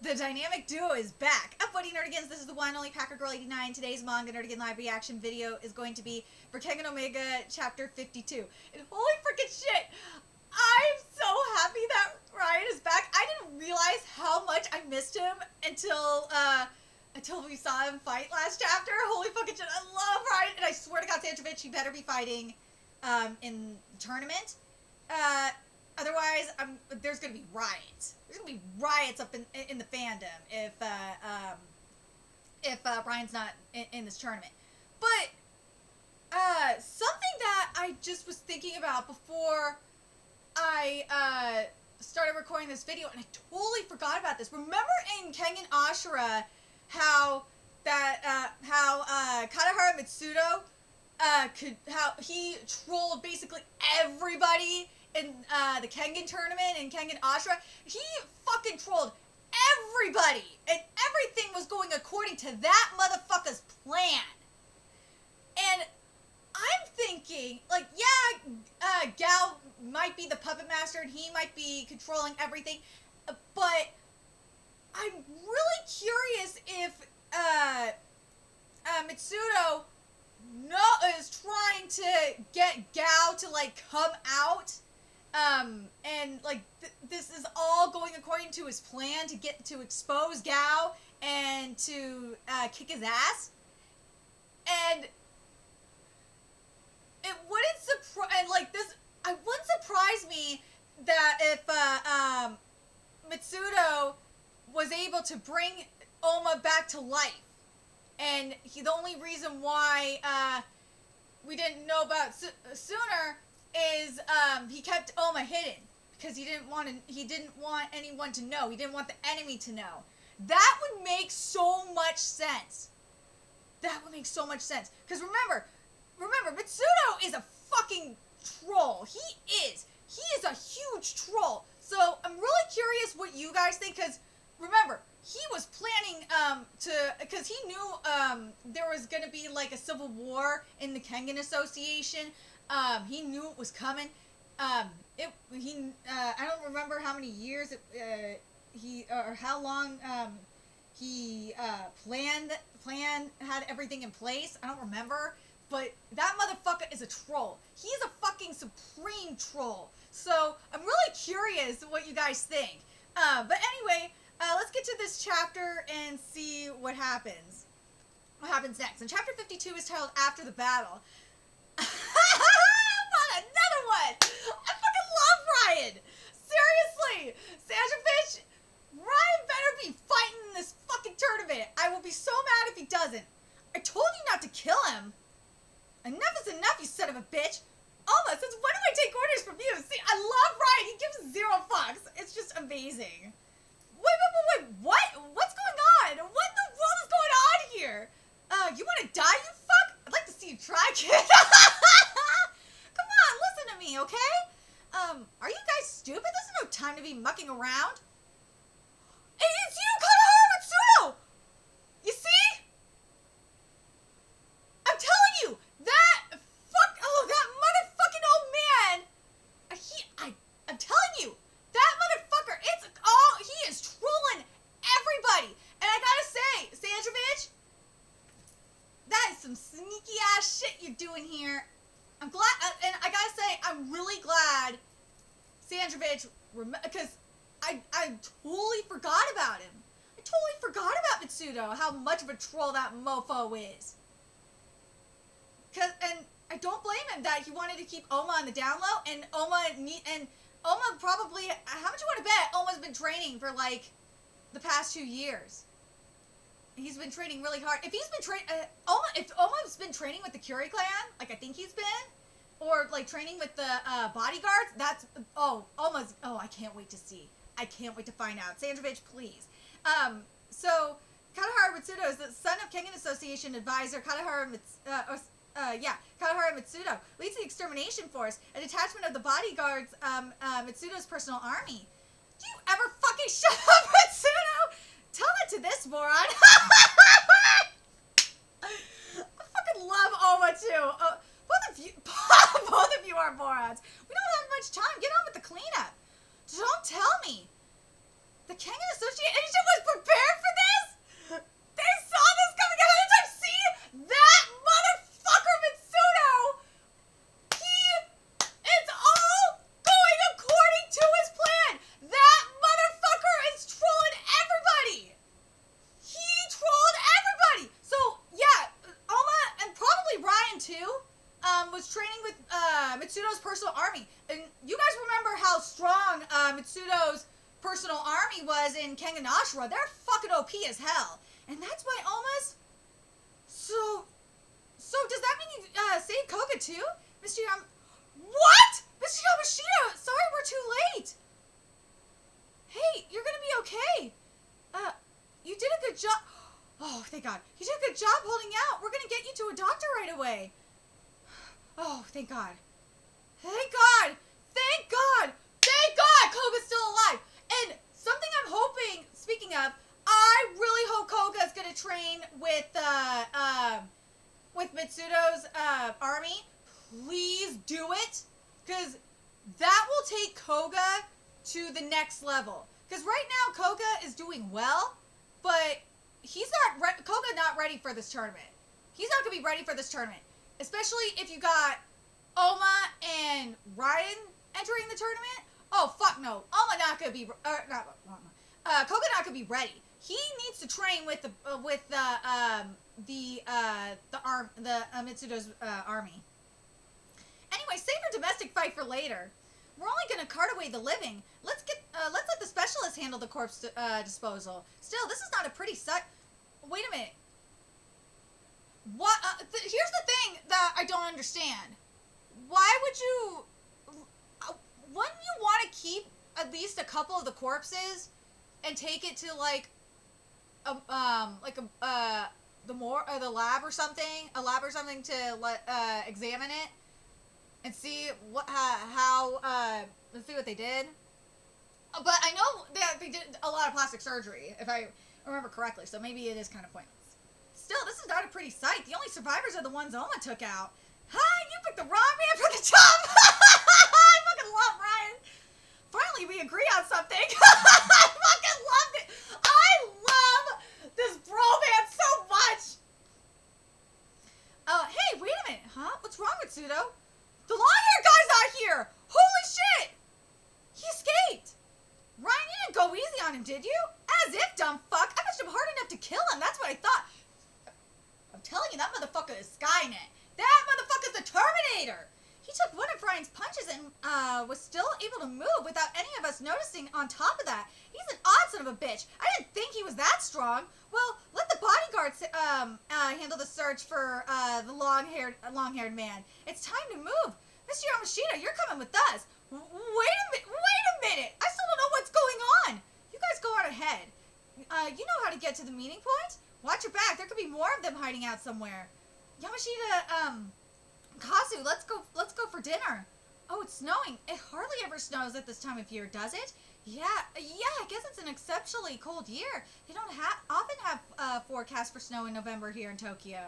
The dynamic duo is back. Upvoting Nerdigans, this is the one only Packer Girl 89. Today's manga Nerdigan live reaction video is going to be for Kengan Omega Chapter 52. And holy freaking shit! I'm so happy that Ryan is back. I didn't realize how much I missed him until we saw him fight last chapter. Holy fucking shit! I love Ryan, and I swear to God, Sandrovich, he better be fighting in the tournament. Otherwise, there's gonna be riots. There's gonna be riots up in the fandom if Ryan's not in this tournament. But something that I just was thinking about before I started recording this video, and I totally forgot about this. Remember in Kengan Ashura how Katahara Metsudo how he trolled basically everybody in the Kengan tournament, in Kengan Ashura. He fucking trolled everybody, and everything was going according to that motherfucker's plan. And I'm thinking, like, yeah, Gao might be the puppet master, and he might be controlling everything, but I'm really curious if Metsudo is trying to get Gao to, like, come out. And like this is all going according to his plan to get to expose Gao and to kick his ass. And it wouldn't surprise, like this, it wouldn't surprise me that if Metsudo was able to bring Ohma back to life, and the only reason why we didn't know about sooner is he kept Ohma hidden because he didn't want anyone to know. He didn't want the enemy to know. That would make so much sense. That would make so much sense. Because remember, Mitsudo is a fucking troll. He is a huge troll. So I'm really curious what you guys think, because remember, he was planning because he knew there was gonna be like a civil war in the Kengan Association. He knew it was coming. I don't remember how many years or how long he had everything in place. I don't remember, but that motherfucker is a troll. He's a fucking supreme troll. So I'm really curious what you guys think. But anyway, let's get to this chapter and see what happens. What happens next? And chapter 52 is titled "After the Battle." Another one! I fucking love Ryan! Seriously! Sandrovich, Ryan better be fighting in this fucking tournament. I will be so mad if he doesn't. I told you not to kill him. Enough is enough, you son of a bitch. Almost, since when do I take orders from you? See, I love Ryan. He gives zero fucks. It's just amazing. Wait, what? What's going on? What in the world is going on here? You want to die, you fuck? I'd like to see you try, kid. Okay? Are you guys stupid? There's no time to be mucking around. It's you, Katahara Metsudo! You see? I'm telling you, that motherfucking old man, I'm telling you, that motherfucker, he is trolling everybody. And I gotta say, Sandrovich, that is some sneaky ass shit you're doing here. I'm glad, and I gotta say, I'm really glad Sandrovich, because I totally forgot about him. I totally forgot about Mitsudo, how much of a troll that mofo is. And I don't blame him that he wanted to keep Ohma on the down low, and Ohma probably, how much you want to bet, Ohma's been training for, like, the past 2 years. He's been training really hard. If he's been if Ohma's been training with the Curie Clan, like I think he's been, or like training with the bodyguards, that's, I can't wait to see. I can't wait to find out. Sandrovich, please. So Katahara Metsudo is the son of Kengan Association advisor Katahara Metsudo leads the extermination force, a detachment of the bodyguards, Mitsudo's personal army. Do you ever fucking shut up, Metsudo? Tell that to this moron. I fucking love Ohma too. Both of you are morons. We don't have much time. Get on with the cleanup. Don't tell me. The Kengan Association was Nami was in Kengan Ashura, they're fucking OP as hell. And that's why Ohma's... So does that mean you save Koga too? Mr. What? Mr. Yamashita, sorry we're too late. Hey, you're gonna be okay. You did a good job. Oh, thank God. You did a good job holding out. We're gonna get you to a doctor right away. Oh, thank God. Thank God. Thank God. Thank God Koga's still alive. And something I'm hoping, speaking of, I really hope Koga's gonna train with Mitsudo's army. Please do it, because that will take Koga to the next level. Because right now Koga is doing well, but he's not Koga not ready for this tournament. He's not gonna be ready for this tournament, especially if you got Ohma and Ryan entering the tournament. Oh fuck no, Ohma not gonna be Koga not gonna be ready. He needs to train with the Mitsudo's army. Anyway, save your domestic fight for later. We're only gonna cart away the living. Let's let the specialist handle the corpse disposal. Still, this is not a pretty suck. Wait a minute. What? Here's the thing that I don't understand. Why would you? Wouldn't you want to keep at least a couple of the corpses and take it to the lab or something, to examine it? And see what let's see what they did. But I know that they did a lot of plastic surgery, if I remember correctly. So maybe it is kind of pointless. Still, this is not a pretty sight. The only survivors are the ones Ohma took out. Hi, you picked the wrong man for the job. I fucking love Ryan. Finally, we agree on something. I fucking loved it. I love this bromance so much. Hey, wait a minute, huh? What's wrong with Sudo? The long-haired guy's out here! Holy shit! He escaped! Ryan, you didn't go easy on him, did you? As if, dumb fuck. I pushed him hard enough to kill him. That's what I thought. I'm telling you, that motherfucker is Skynet. That motherfucker's the Terminator! He took one of Ryan's punches and was still able to move without any of us noticing. On top of that, he's an odd son of a bitch. I didn't think he was that strong. Well, let the bodyguards handle the search for the long-haired man. It's time to move. Mr. Yamashita, you're coming with us. Wait a minute. I still don't know what's going on. You guys go on ahead. You know how to get to the meeting point. Watch your back. There could be more of them hiding out somewhere. Yamashita, Kazu, let's go for dinner. Oh, it's snowing. It hardly ever snows at this time of year, does it? Yeah, I guess it's an exceptionally cold year. They don't often have forecasts for snow in November here in Tokyo.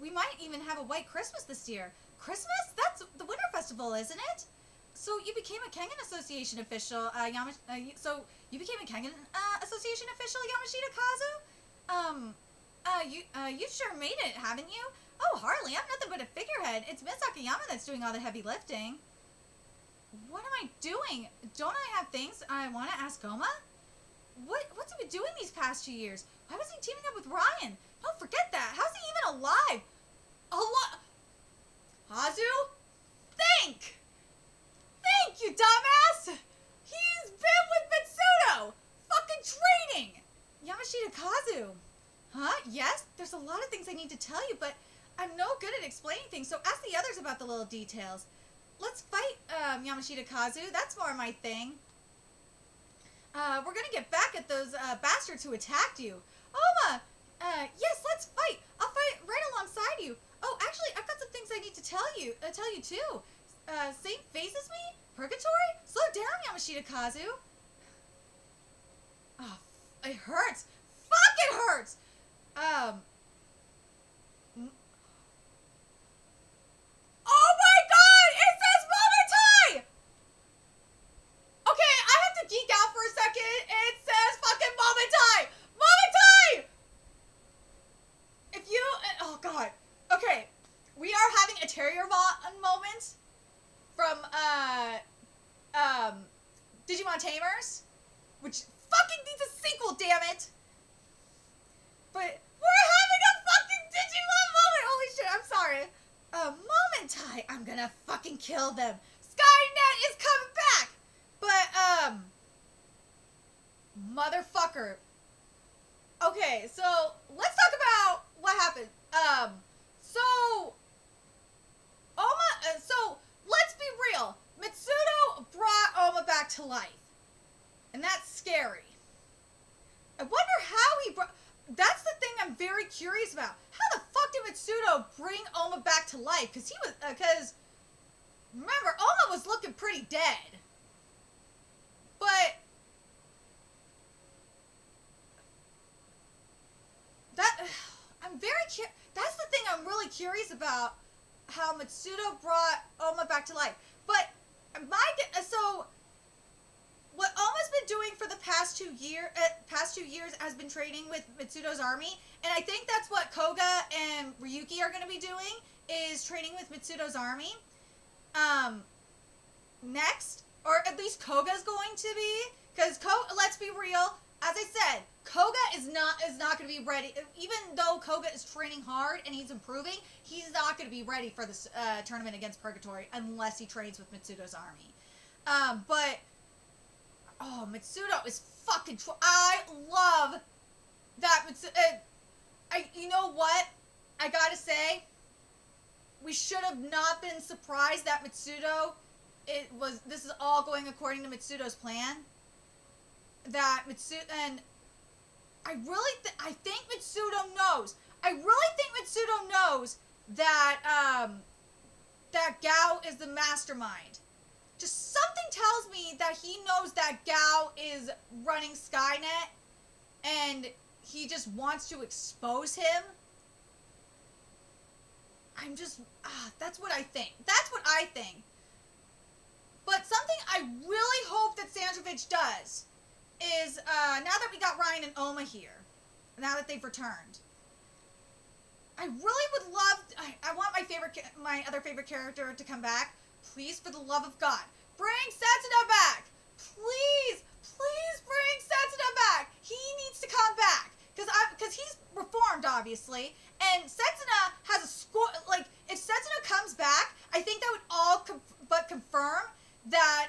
We might even have a white Christmas this year. Christmas? That's the winter festival, isn't it? So you became a Kengan Association official, Yamashita Kazu? You sure made it, haven't you? Oh, Harley, I'm nothing but a figurehead. It's Miss Akiyama that's doing all the heavy lifting. What am I doing? Don't I have things I want to ask Ohma? What's he been doing these past 2 years? Why was he teaming up with Ryan? Don't forget that. How's he even alive? Hazu? Think! Think, you dumbass! He's been with Metsudo! Fucking training! Yamashita Kazu. Huh? Yes? There's a lot of things I need to tell you, but... I'm no good at explaining things, so ask the others about the little details. Let's fight, Yamashita Kazu. That's more my thing. We're gonna get back at those bastards who attacked you. Ohma! Yes, let's fight. I'll fight right alongside you. Oh, actually, I've got some things I need to tell you too. Same face as me? Purgatory? Slow down, Yamashita Kazu. Oh, it hurts. Fuck, it hurts! Oh my God! It says Momotai! Okay, I have to geek out for a second. It says fucking Momotai! Momotai! If you... Oh God. Okay. We are having a Terrier moment from Digimon Tamers, which fucking needs a sequel, damn it! But we're having a fucking Digimon moment! Holy shit, I'm sorry. Momentai, I'm gonna fucking kill them. Skynet is coming back! But, Packer. Okay, so let's talk about what happened. So let's be real. Metsudo brought Ohma back to life. And that's scary. I wonder how he brought... That's the thing I'm very curious about. How the fuck did Metsudo bring Ohma back to life? Because he was... Because... remember, Ohma was looking pretty dead. But... that... I'm very curious... That's the thing I'm really curious about. How Metsudo brought Ohma back to life. But... So... what Ohma's been doing for the past 2 years has been training with Mitsudo's army, and I think that's what Koga and Ryuki are going to be doing, is training with Mitsudo's army next, or at least Koga's going to be, because let's be real, as I said, Koga is not going to be ready. Even though Koga is training hard and he's improving, he's not going to be ready for this tournament against Purgatory unless he trains with Mitsudo's army. But oh, Metsudo is fucking... I love that Metsudo... you know what? I gotta say, we should have not been surprised that Metsudo... This is all going according to Mitsudo's plan. That Metsudo... And I think Metsudo knows. I really think Metsudo knows that, that Gao is the mastermind. Just something tells me that he knows that Gao is running Skynet and he just wants to expose him. I'm just... that's what I think. That's what I think. But something I really hope that Sandrovich does is, now that we got Ryan and Ohma here, now that they've returned, I really would love... I want my other favorite character to come back. Please, for the love of God, bring Setsuna back! Please, please bring Setsuna back! He needs to come back! Because he's reformed, obviously. And Setsuna has a score... Like, if Setsuna comes back, I think that would all but confirm that,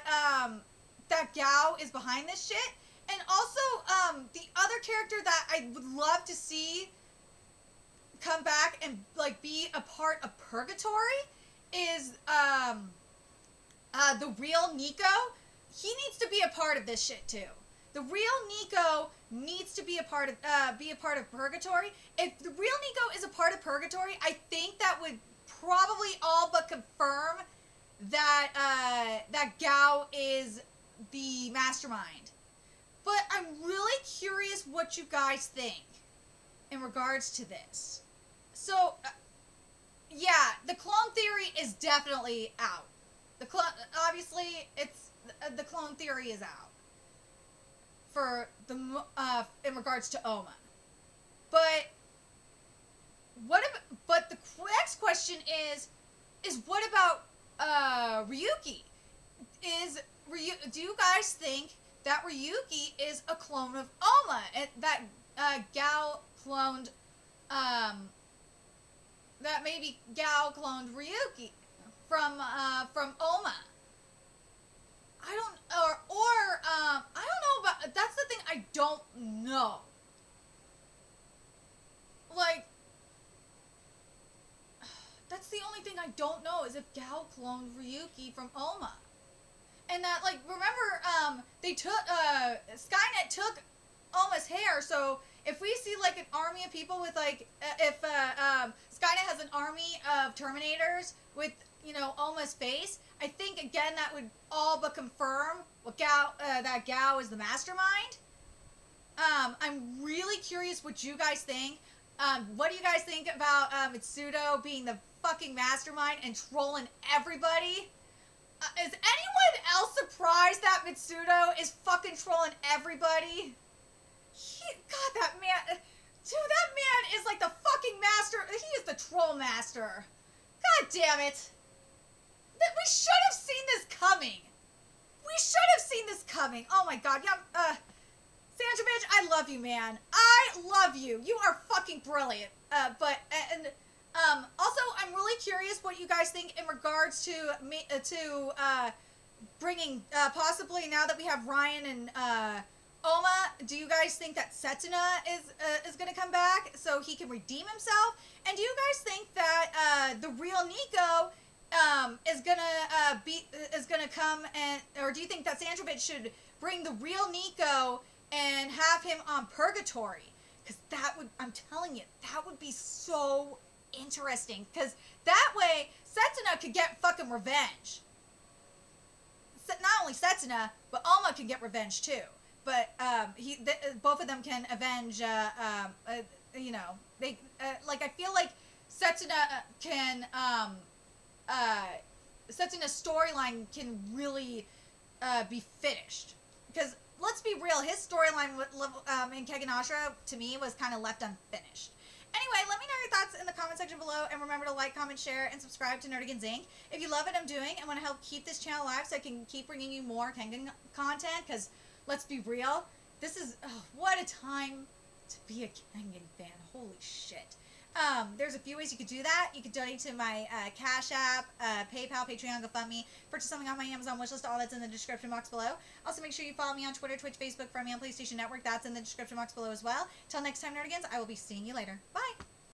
that Gao is behind this shit. And also, the other character that I would love to see come back and, like, be a part of Purgatory is, the real Nico. He needs to be a part of this shit too. The real Nico needs to be a part of Purgatory. If the real Nico is a part of Purgatory, I think that would probably all but confirm that that Gao is the mastermind. But I'm really curious what you guys think in regards to this. So yeah, the clone theory is definitely out. Obviously, it's the clone theory is out for the in regards to Ohma, but but the next question is what about Ryuki? Do you guys think that Ryuki is a clone of Ohma, and that Gao cloned that maybe Gao cloned Ryuki from Ohma? I don't, I don't know about, that's the thing I don't know. Like, that's the only thing I don't know is if Gao cloned Ryuki from Ohma. And that, like, remember, they took, Skynet took Oma's hair, so if we see, like, an army of people with, like, if, Skynet has an army of Terminators with, you know, Ohma's face, I think, again, that would all but confirm what Gao, that Gao is the mastermind. I'm really curious what you guys think. What do you guys think about Metsudo being the fucking mastermind and trolling everybody? Is anyone else surprised that Metsudo is fucking trolling everybody? God, that man... Dude, that man is like the fucking master. He is the troll master. God damn it. We should have seen this coming. We should have seen this coming. Oh my god. Yeah, Sandrovich, I love you, man. I love you. You are fucking brilliant. Also, I'm really curious what you guys think in regards to me, bringing, possibly now that we have Ryan and, Ohma, do you guys think that Setsuna is going to come back so he can redeem himself? And do you guys think that the real Nico is going to come and... Or do you think that Sandrovich should bring the real Nico and have him on Purgatory? Because that would... I'm telling you, that would be so interesting. Because that way, Setsuna could get fucking revenge. Not only Setsuna, but Ohma can get revenge too. But both of them can avenge, you know, they, like, I feel like Setsuna can, Setsuna's storyline can really be finished. Because, let's be real, his storyline in Kengan Ashura, to me, was kind of left unfinished. Anyway, let me know your thoughts in the comment section below, and remember to like, comment, share, and subscribe to Nerdigans Inc. If you love what I'm doing and want to help keep this channel alive so I can keep bringing you more Kengan content, because... Let's be real. This is, oh, what a time to be a Kengan fan. Holy shit. There's a few ways you could do that. You could donate to my Cash App, PayPal, Patreon, GoFundMe. Purchase something on my Amazon wishlist. All that's in the description box below. Also, make sure you follow me on Twitter, Twitch, Facebook, find me on PlayStation Network. That's in the description box below as well. Till next time, Nerdigans, I will be seeing you later. Bye.